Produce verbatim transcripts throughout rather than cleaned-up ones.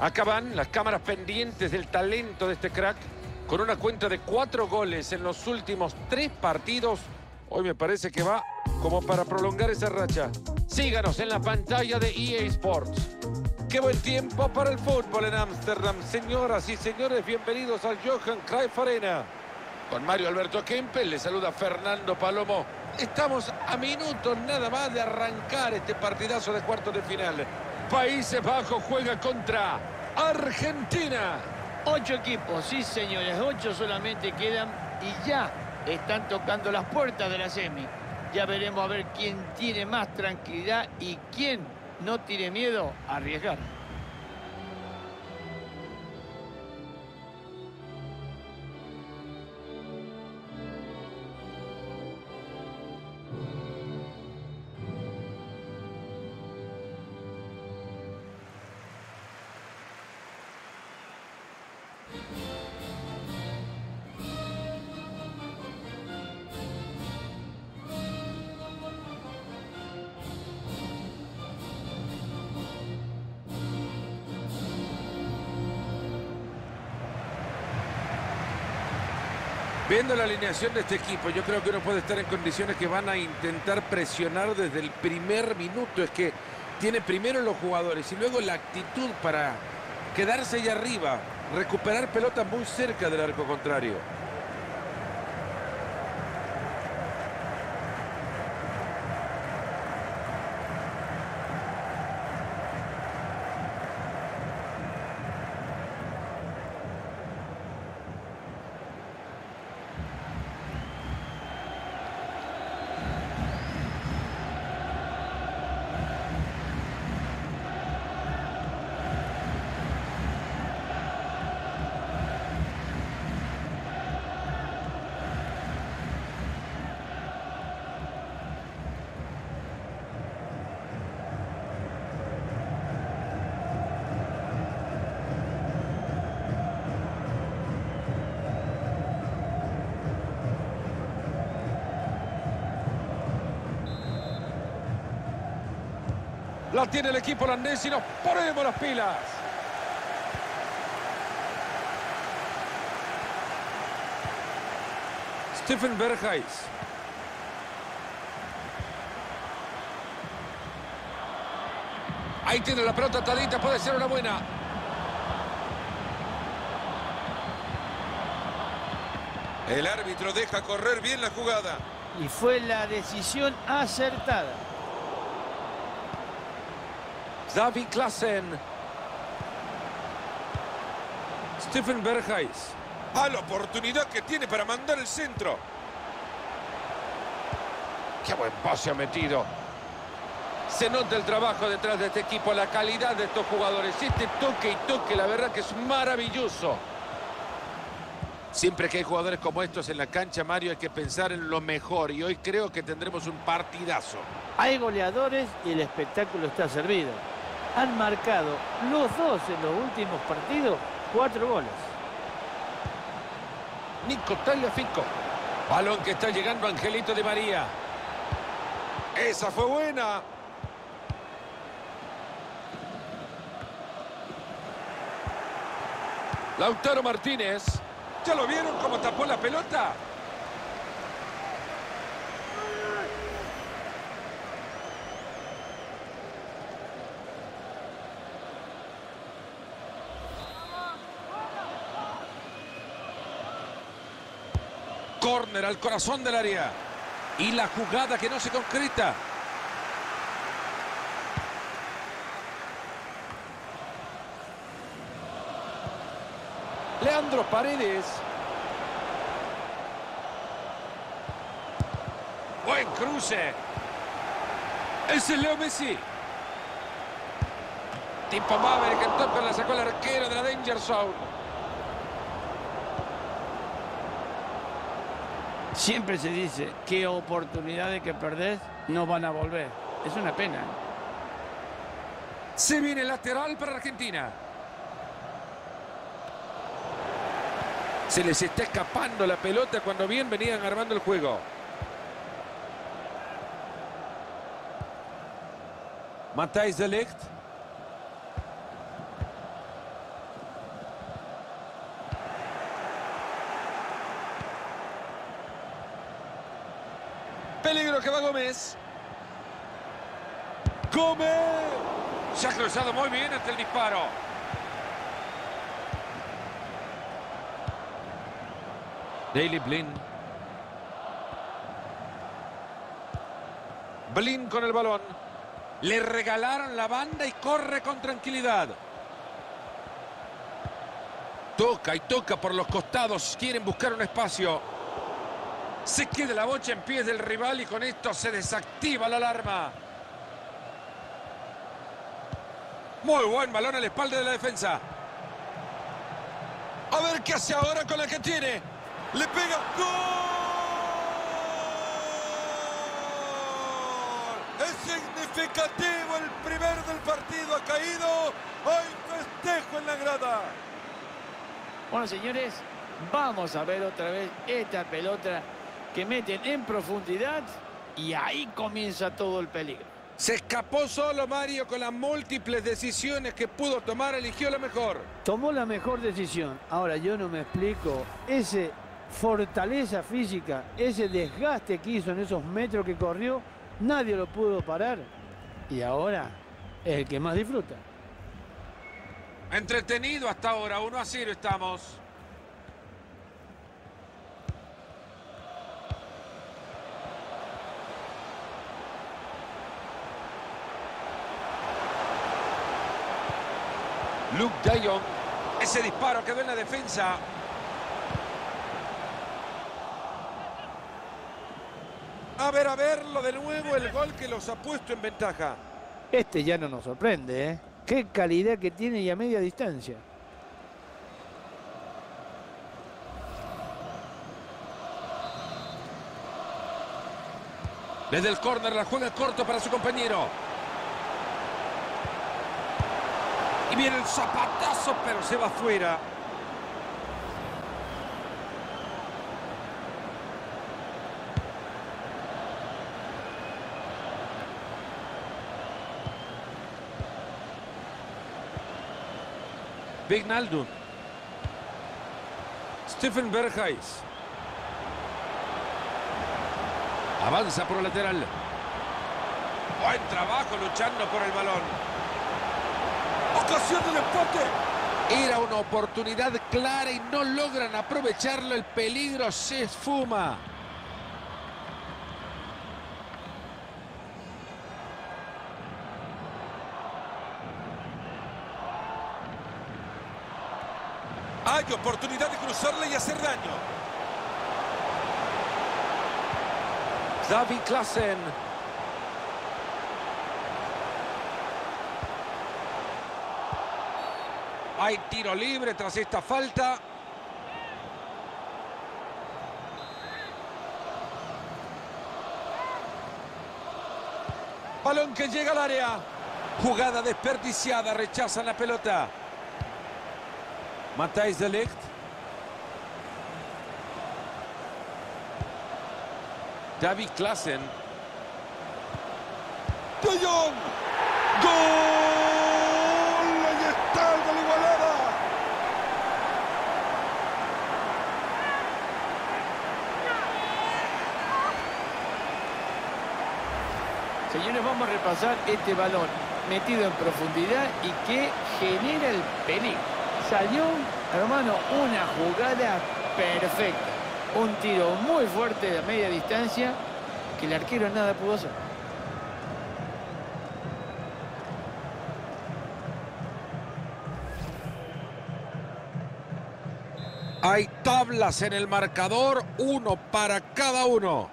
Acá van las cámaras pendientes del talento de este crack. Con una cuenta de cuatro goles en los últimos tres partidos. Hoy me parece que va como para prolongar esa racha. Síganos en la pantalla de E A Sports. ¡Qué buen tiempo para el fútbol en Ámsterdam! Señoras y señores, bienvenidos al Johan Cruyff Arena. Con Mario Alberto Kempe, le saluda Fernando Palomo. Estamos a minutos nada más de arrancar este partidazo de cuartos de final. Países Bajos juega contra Argentina. Ocho equipos, sí señores, ocho solamente quedan y ya están tocando las puertas de la semi. Ya veremos a ver quién tiene más tranquilidad y quién no tiene miedo a arriesgar. Viendo la alineación de este equipo, yo creo que uno puede estar en condiciones que van a intentar presionar desde el primer minuto. Es que tiene primero los jugadores y luego la actitud para quedarse allá arriba, recuperar pelotas muy cerca del arco contrario. La tiene el equipo holandés y nos ponemos las pilas. Steven Berghuis. Ahí tiene la pelota atadita, puede ser una buena. El árbitro deja correr bien la jugada. Y fue la decisión acertada. David Klaassen. Steven Berghuis. A la oportunidad que tiene para mandar el centro. Qué buen pase ha metido. Se nota el trabajo detrás de este equipo, la calidad de estos jugadores. Este toque y toque, la verdad que es maravilloso. Siempre que hay jugadores como estos en la cancha, Mario, hay que pensar en lo mejor. Y hoy creo que tendremos un partidazo. Hay goleadores y el espectáculo está servido. Han marcado los dos en los últimos partidos cuatro goles. Nico Tagliafico. Balón que está llegando Angelito de María. Esa fue buena. Lautaro Martínez. ¿Ya lo vieron cómo tapó la pelota? Córner al corazón del área. Y la jugada que no se concreta. Leandro Paredes. Buen cruce. Es el Leo Messi. Tipo Maverick, que el toque la sacó el arquero de la Danger Zone. Siempre se dice que oportunidades que perdés no van a volver. Es una pena. Se viene el lateral para Argentina. Se les está escapando la pelota cuando bien venían armando el juego. Matthijs de Ligt. peligro que va Gómez. ¡Gómez! Se ha cruzado muy bien ante el disparo. Daley Blind. Blind con el balón. Le regalaron la banda y corre con tranquilidad. Toca y toca por los costados. Quieren buscar un espacio. Se queda la bocha en pies del rival y con esto se desactiva la alarma. Muy buen balón a la espalda de la defensa. A ver qué hace ahora con la que tiene. Le pega. ¡Gol! Es significativo. El primero del partido ha caído. Hay festejo en la grada. Bueno, señores, vamos a ver otra vez esta pelota que meten en profundidad y ahí comienza todo el peligro. Se escapó solo Mario con las múltiples decisiones que pudo tomar, eligió la mejor. Tomó la mejor decisión. Ahora yo no me explico esa fortaleza física, ese desgaste que hizo en esos metros que corrió, nadie lo pudo parar. Y ahora es el que más disfruta. Entretenido hasta ahora, uno a cero estamos. Luuk de Jong. Ese disparo quedó en la defensa. A ver, a verlo de nuevo, el gol que los ha puesto en ventaja. Este ya no nos sorprende, ¿eh? Qué calidad que tiene y a media distancia. Desde el córner la juega corto para su compañero. Y viene el zapatazo, pero se va fuera. Wijnaldum. Steven Berghuis. Avanza por el lateral. Buen trabajo luchando por el balón. Ocasión del empate. Era una oportunidad clara y no logran aprovecharlo. El peligro se esfuma. Hay oportunidad de cruzarla y hacer daño. David Klaassen. Hay tiro libre tras esta falta. Balón que llega al área. Jugada desperdiciada, rechazan la pelota. Matthijs de Ligt. David Klaassen. ¡De Jong! ¡Gol! ¡Ahí está el de la igualada! Señores, vamos a repasar este balón metido en profundidad y que genera el peligro. Salió, hermano, una jugada perfecta. Un tiro muy fuerte de media distancia que el arquero nada pudo hacer. Hay tablas en el marcador, uno para cada uno.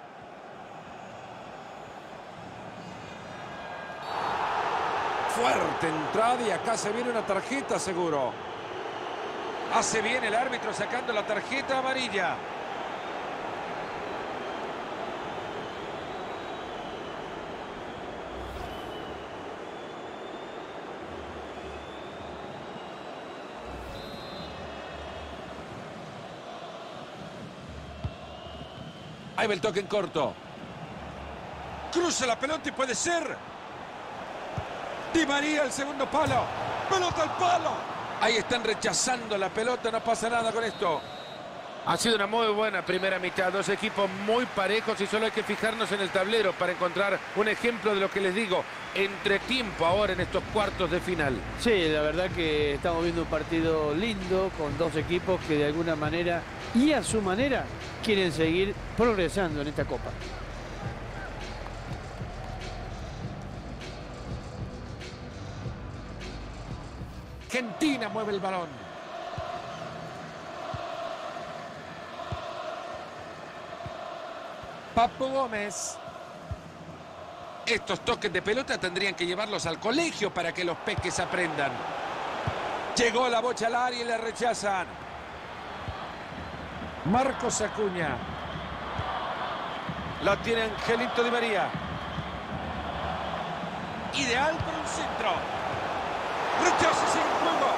Fuerte entrada y acá se viene una tarjeta seguro. Hace bien el árbitro sacando la tarjeta amarilla. Ahí va el toque en corto. Cruza la pelota y puede ser. Di María el segundo palo. Pelota al palo. Ahí están rechazando la pelota, no pasa nada con esto. Ha sido una muy buena primera mitad, dos equipos muy parejos y solo hay que fijarnos en el tablero para encontrar un ejemplo de lo que les digo, entre tiempo ahora en estos cuartos de final. Sí, la verdad que estamos viendo un partido lindo con dos equipos que de alguna manera y a su manera quieren seguir progresando en esta Copa. Argentina mueve el balón. Papu Gómez. Estos toques de pelota tendrían que llevarlos al colegio para que los peques aprendan. Llegó la bocha al área y la rechazan. Marcos Acuña. La tiene Angelito Di María. Ideal para un centro. Rechaza sin juego.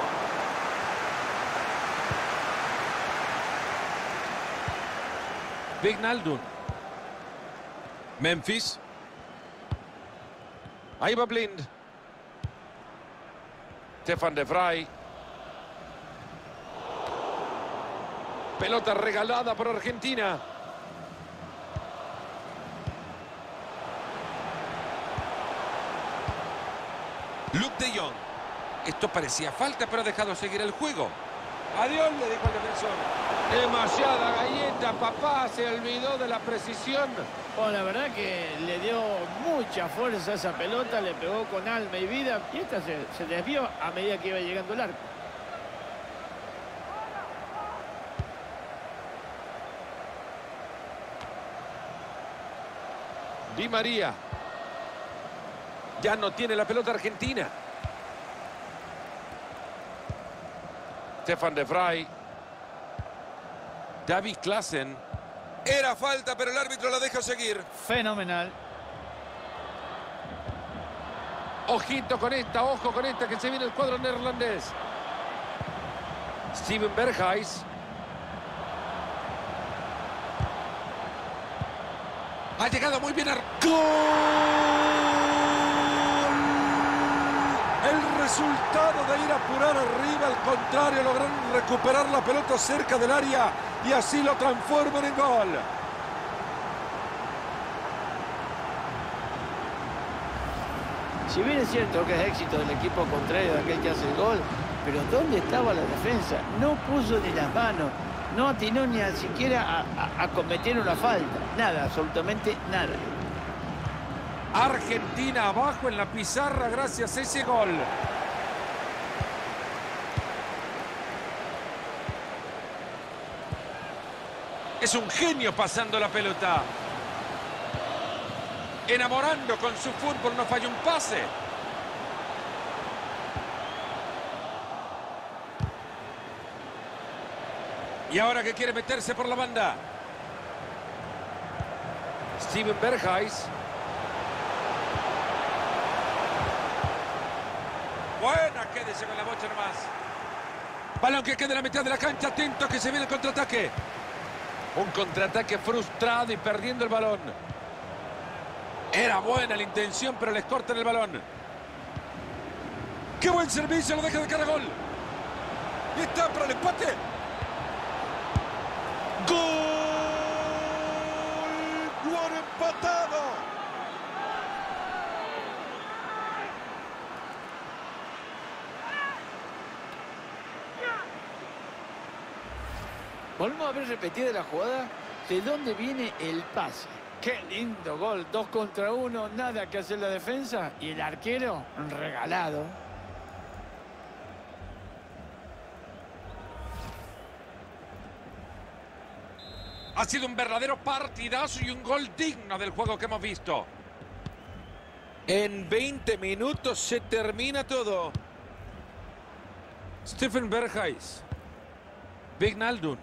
Wijnaldum. Memphis. Ahí va Blind. Stefan de Vrij. Pelota regalada por Argentina. Luuk de Jong. Esto parecía falta, pero ha dejado seguir el juego. Adiós, le dijo el defensor. Demasiada galleta, papá. Se olvidó de la precisión. Bueno, la verdad que le dio mucha fuerza a esa pelota, le pegó con alma y vida y esta se, se desvió a medida que iba llegando el arco. Di María. Ya no tiene la pelota Argentina. Stefan de Vrij. David Klaassen. Era falta, pero el árbitro la deja seguir. Fenomenal. Ojito con esta, ojo con esta, que se viene el cuadro neerlandés. Steven Berghuis. Ha llegado muy bien. ¡Gol! El resultado de ir a apurar arriba, al contrario, lograron recuperar la pelota cerca del área. Y así lo transforman en gol. Si bien es cierto que es éxito del equipo contrario de aquel que hace el gol, pero ¿dónde estaba la defensa? No puso ni las manos, no atinó ni siquiera a, a, a cometer una falta. Nada, absolutamente nada. Argentina abajo en la pizarra gracias a ese gol. Es un genio pasando la pelota. Enamorando con su fútbol, no falla un pase. Y ahora que quiere meterse por la banda. Steven Berghuis. Buena, quédese con la bocha nomás. Balón que queda en la mitad de la cancha. Atento que se viene el contraataque. Un contraataque frustrado y perdiendo el balón. Era buena la intención, pero les cortan el balón. ¡Qué buen servicio! Lo deja de cara a gol. Y está para el empate. ¡Gol! ¡Gol empatado! Volvemos a ver repetida la jugada, de dónde viene el pase. ¡Qué lindo gol! Dos contra uno, nada que hacer la defensa. Y el arquero, regalado. Ha sido un verdadero partidazo y un gol digno del juego que hemos visto. En veinte minutos se termina todo. Steven Berghuis. Wijnaldum.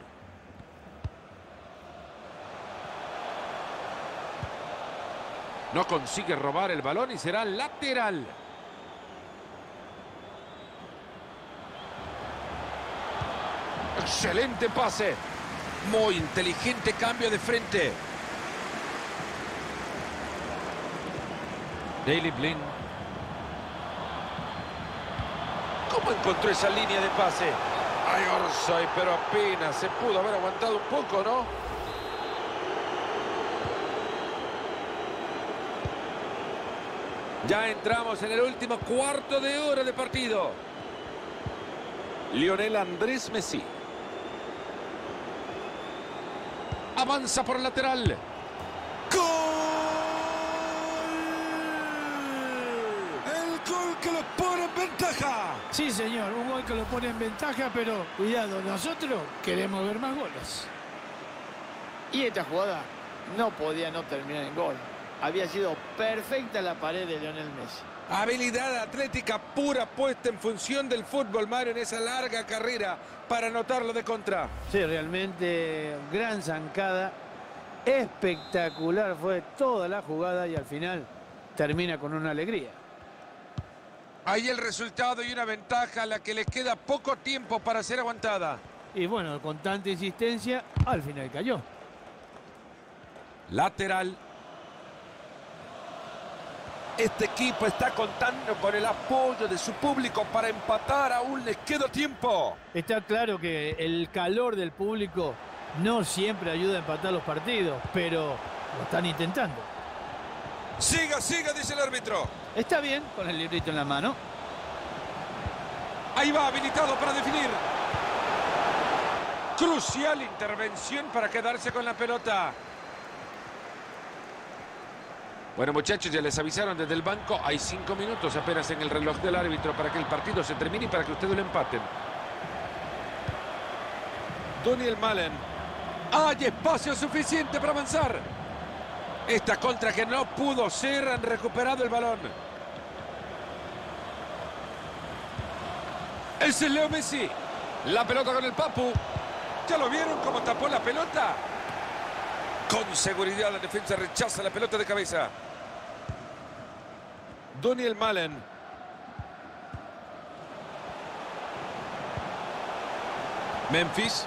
No consigue robar el balón y será lateral. Excelente pase. Muy inteligente cambio de frente. Daley Blind. ¿Cómo encontró esa línea de pase? Ay, Orsay, pero apenas se pudo haber aguantado un poco, ¿no? Ya entramos en el último cuarto de hora de partido. Lionel Andrés Messi. Avanza por el lateral. Que lo pone en ventaja. Sí, señor, un gol que lo pone en ventaja, pero cuidado, nosotros queremos ver más goles. Y esta jugada no podía no terminar en gol. Había sido perfecta la pared de Lionel Messi. Habilidad atlética pura puesta en función del fútbol, Mario, en esa larga carrera para anotarlo de contra. Sí, realmente gran zancada. Espectacular fue toda la jugada y al final termina con una alegría. Ahí el resultado y una ventaja a la que les queda poco tiempo para ser aguantada. Y bueno, con tanta insistencia, al final cayó. Lateral. Este equipo está contando con el apoyo de su público para empatar. Aún les queda tiempo. Está claro que el calor del público no siempre ayuda a empatar los partidos, pero lo están intentando. Siga, siga, dice el árbitro. Está bien, con el librito en la mano. Ahí va, habilitado para definir. Crucial intervención para quedarse con la pelota. Bueno, muchachos, ya les avisaron desde el banco. Hay cinco minutos apenas en el reloj del árbitro para que el partido se termine y para que ustedes lo empaten. Daniel Malen. Hay espacio suficiente para avanzar. Esta contra que no pudo ser, han recuperado el balón. Ese es Leo Messi. La pelota con el Papu. ¿Ya lo vieron cómo tapó la pelota? Con seguridad la defensa rechaza la pelota de cabeza. Daniel Malen. Memphis.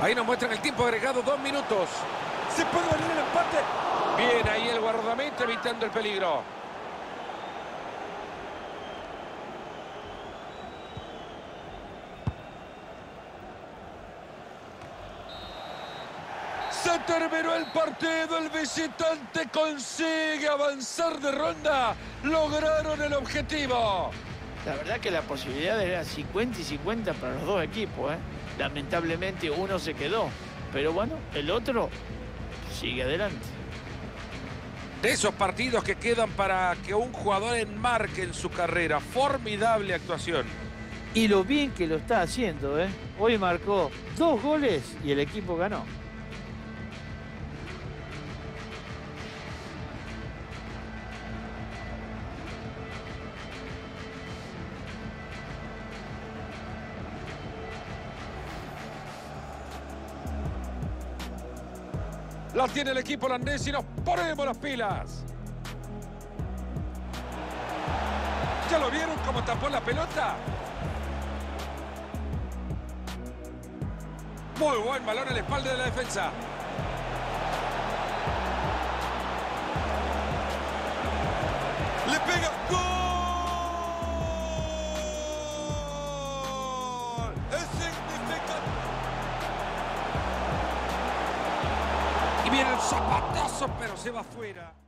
Ahí nos muestran el tiempo agregado, dos minutos. ¿Se puede venir el empate? Bien, ahí el guardameta evitando el peligro. Se terminó el partido. El visitante consigue avanzar de ronda. Lograron el objetivo. La verdad que la posibilidad era cincuenta y cincuenta para los dos equipos, ¿eh? Lamentablemente uno se quedó. Pero bueno, el otro sigue adelante. De esos partidos que quedan para que un jugador enmarque en su carrera. Formidable actuación. Y lo bien que lo está haciendo, ¿eh? Hoy marcó dos goles y el equipo ganó. La tiene el equipo holandés y nos ponemos las pilas. ¿Ya lo vieron cómo tapó la pelota? Muy buen balón en la espalda de la defensa. Le pega. ¡Gol! ¡Es significativo! Y viene el zapatazo, pero se va fuera.